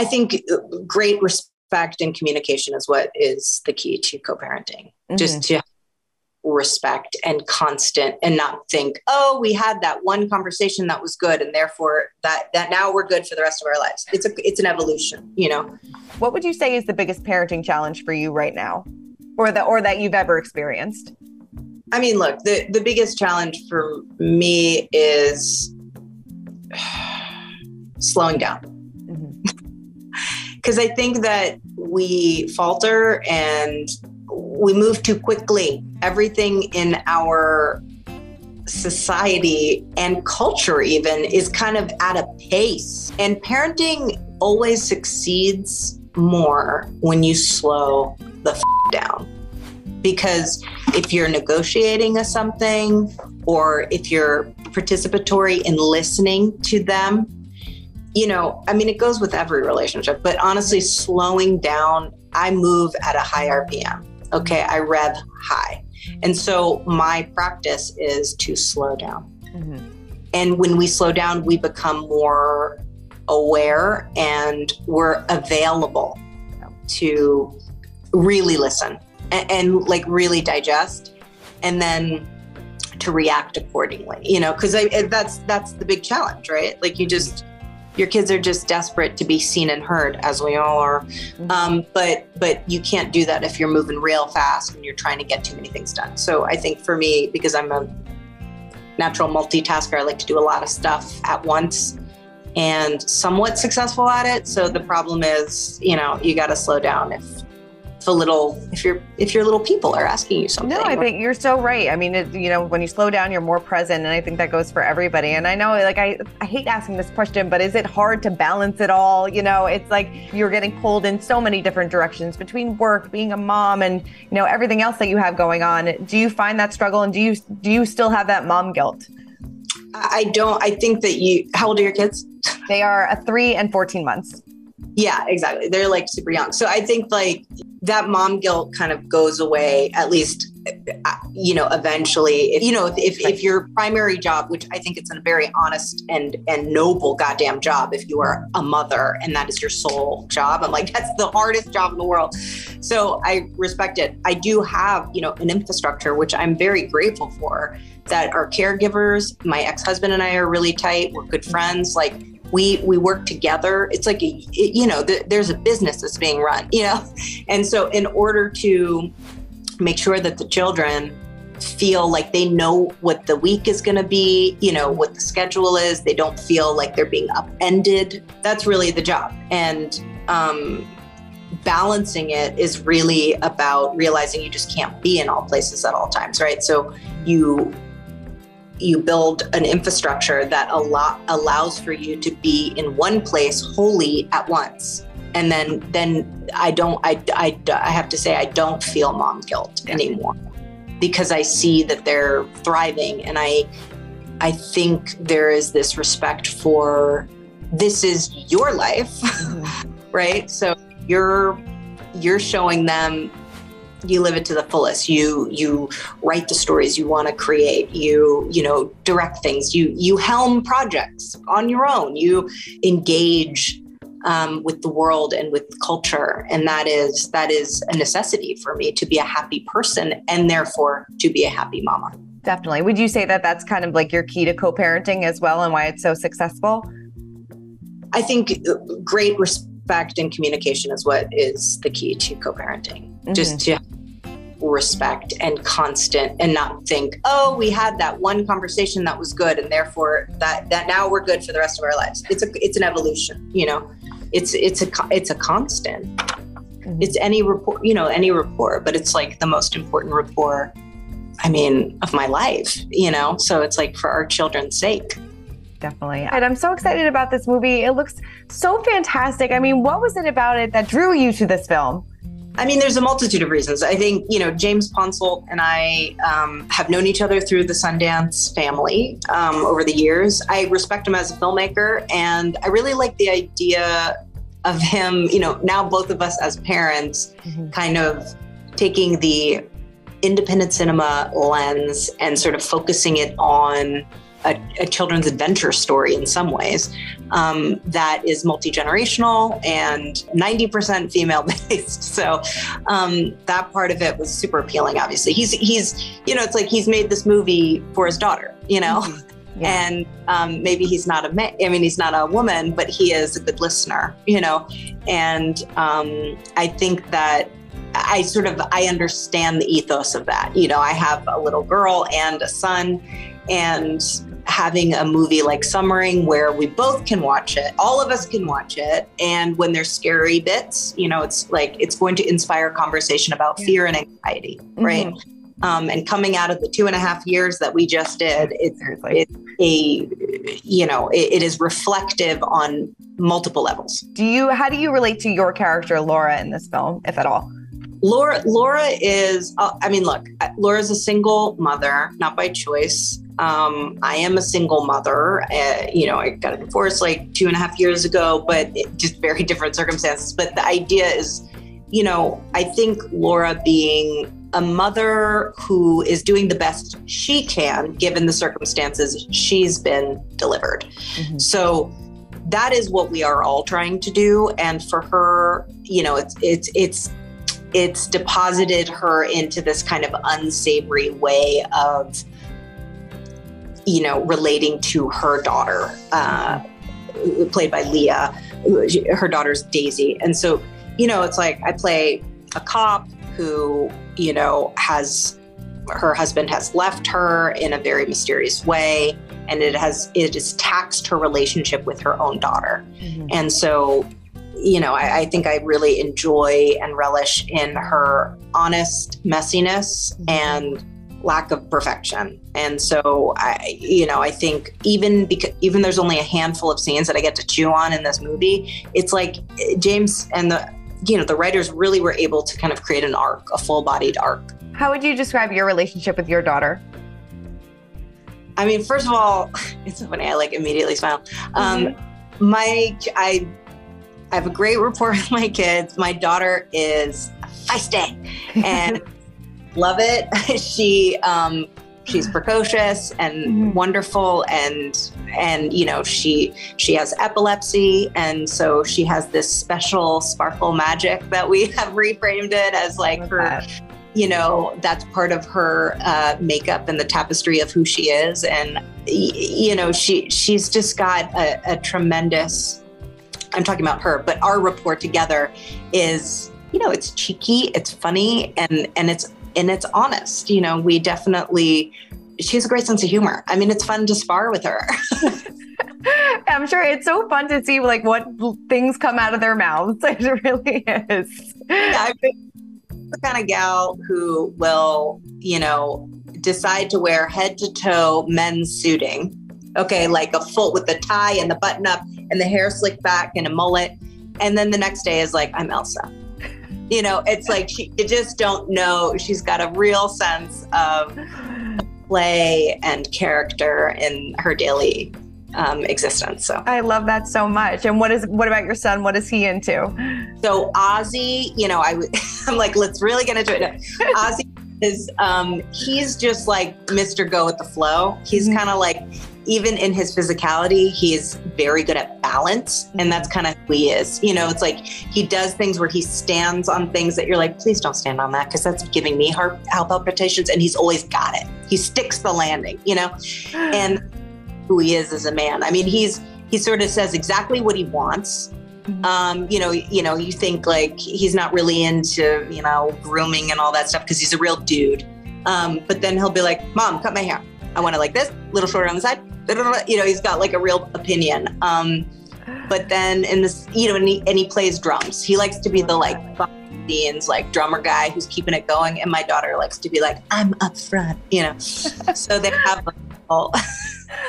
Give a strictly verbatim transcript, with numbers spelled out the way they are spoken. I think great respect and communication is what is the key to co-parenting. Mm-hmm. Just to respect and constant, and not think, oh, we had that one conversation that was good, and therefore that that now we're good for the rest of our lives. It's a it's an evolution, you know. What would you say is the biggest parenting challenge for you right now, or the or that you've ever experienced? I mean, look, the the biggest challenge for me is slowing down, because mm-hmm. I think that we falter and we move too quickly. Everything in our society and culture even is kind of at a pace. And parenting always succeeds more when you slow the f- down. Because if you're negotiating a something, or if you're participatory in listening to them, you know, I mean, it goes with every relationship, but honestly, slowing down, I move at a high R P M. Okay, I rev high. And so my practice is to slow down. Mm-hmm. And when we slow down, we become more aware, and we're available to really listen and, and like really digest, and then to react accordingly, you know, because that's that's the big challenge, right? Like you just, your kids are just desperate to be seen and heard, as we all are. Um, but but you can't do that if you're moving real fast and you're trying to get too many things done. So I think for me, because I'm a natural multitasker, I like to do a lot of stuff at once and somewhat successful at it. So the problem is, you know, you got to slow down if If a little, if your if your little people are asking you something. No, I think you're so right. I mean, it, you know, when you slow down, you're more present, and I think that goes for everybody. And I know, like, I, I hate asking this question, but is it hard to balance it all? You know, it's like you're getting pulled in so many different directions between work, being a mom, and you know everything else that you have going on. Do you find that struggle, and do you do you still have that mom guilt? I don't. I think that you. How old are your kids? They are a three and fourteen months. Yeah, exactly. They're like super young. So I think like that mom guilt kind of goes away, at least, you know, eventually, if, you know, if, if, if your primary job, which I think it's a very honest and, and noble goddamn job, if you are a mother and that is your sole job, I'm like, that's the hardest job in the world. So I respect it. I do have, you know, an infrastructure, which I'm very grateful for, that are caregivers. My ex-husband and I are really tight. We're good friends. Like, We we work together. It's like, a, you know, th- there's a business that's being run, you know? And so in order to make sure that the children feel like they know what the week is going to be, you know, what the schedule is, they don't feel like they're being upended. That's really the job. And um, balancing it is really about realizing you just can't be in all places at all times, right? So you... you build an infrastructure that a lot allows for you to be in one place wholly at once. And then, then I don't, I, I, I have to say, I don't feel mom guilt anymore, because I see that they're thriving. And I, I think there is this respect for, this is your life, right? So you're, you're showing them, you live it to the fullest. You you write the stories you want to create. You you know direct things. You you helm projects on your own. You engage um, with the world and with culture, and that is that is a necessity for me to be a happy person, and therefore to be a happy mama. Definitely. Would you say that that's kind of like your key to co-parenting as well, and why it's so successful? I think great respect and communication is what is the key to co-parenting. Mm-hmm. Just to respect and constant, and not think, oh, we had that one conversation that was good, and therefore that that now we're good for the rest of our lives. It's a it's an evolution, you know. It's it's a it's a constant. Mm-hmm. It's any rapport, you know, any rapport, but it's like the most important rapport, I mean, of my life, you know. So it's like for our children's sake. Definitely. And I'm so excited about this movie. It looks so fantastic. I mean, what was it about it that drew you to this film? I mean, there's a multitude of reasons. I think, you know, James Ponsoldt and I um, have known each other through the Sundance family um, over the years. I respect him as a filmmaker, and I really like the idea of him, you know, now both of us as parents, mm-hmm. kind of taking the independent cinema lens and sort of focusing it on a, a children's adventure story in some ways um, that is multi-generational and ninety percent female-based. So um, that part of it was super appealing, obviously. He's, he's, you know, it's like he's made this movie for his daughter, you know? Mm-hmm. Yeah. And um, maybe he's not a man, I mean, he's not a woman, but he is a good listener, you know? And um, I think that I sort of, I understand the ethos of that. You know, I have a little girl and a son, and having a movie like Summering where we both can watch it, all of us can watch it. And when there's scary bits, you know, it's like, it's going to inspire conversation about yeah. fear and anxiety, mm-hmm. right? Um, and coming out of the two and a half years that we just did, it's, it's a, you know, it, it is reflective on multiple levels. Do you, how do you relate to your character, Laura, in this film, if at all? Laura, Laura is, uh, I mean, look, Laura's a single mother, not by choice. Um, I am a single mother, uh, you know, I got a divorce like two and a half years ago, but it, just very different circumstances. But the idea is, you know, I think Laura being a mother who is doing the best she can, given the circumstances she's been delivered. Mm-hmm. So that is what we are all trying to do. And for her, you know, it's, it's, it's, it's deposited her into this kind of unsavory way of, you know, relating to her daughter, uh, played by Leah. Her daughter's Daisy. And so, you know, it's like I play a cop who, you know, has, her husband has left her in a very mysterious way, and it has, it has taxed her relationship with her own daughter. Mm-hmm. And so, you know, I, I think I really enjoy and relish in her honest messiness mm-hmm. and lack of perfection. And so I, you know, I think even because even there's only a handful of scenes that I get to chew on in this movie, it's like James and the, you know, the writers really were able to kind of create an arc, a full-bodied arc. How would you describe your relationship with your daughter? I mean, first of all, it's so funny, I like immediately smile. Um, mm-hmm. My, I, I have a great rapport with my kids. My daughter is feisty and love it. She, um, she's precocious and mm-hmm. wonderful, and, and, you know, she, she has epilepsy. And so she has this special sparkle magic that we have reframed it as like her, that. you know, that's part of her uh, makeup and the tapestry of who she is. And, you know, she, she's just got a, a tremendous, I'm talking about her, but our rapport together is, you know, it's cheeky, it's funny, and, and it's, and it's honest. You know, we definitely, she has a great sense of humor. I mean, it's fun to spar with her. I'm sure it's so fun to see like what things come out of their mouths. It really is. Yeah, I've been the kind of gal who will, you know, decide to wear head to toe men's suiting. Okay. Like a full with the tie and the button up and the hair slicked back and a mullet. And then the next day is like, I'm Elsa. You know, it's like, she, you just don't know. She's got a real sense of play and character in her daily um, existence. So I love that so much. And what is, what about your son? What is he into? So Ozzy, you know, I, I'm like, let's really get into it. Ozzy is, um, he's just like Mister Go with the Flow. He's mm-hmm. kind of like, even in his physicality, he's very good at balance. And that's kind of who he is. You know, it's like he does things where he stands on things that you're like, please don't stand on that, because that's giving me heart palpitations. And he's always got it. He sticks the landing, you know, and who he is as a man. I mean, he's he sort of says exactly what he wants. Um, you know, you know, you think like he's not really into, you know, grooming and all that stuff because he's a real dude. Um, but then he'll be like, Mom, cut my hair. I want it like this, a little shorter on the side. You know, he's got like a real opinion. Um, but then in this, you know, and he, and he plays drums. He likes to be the like Dean's like drummer guy who's keeping it going. And my daughter likes to be like, I'm up front, you know, so they have a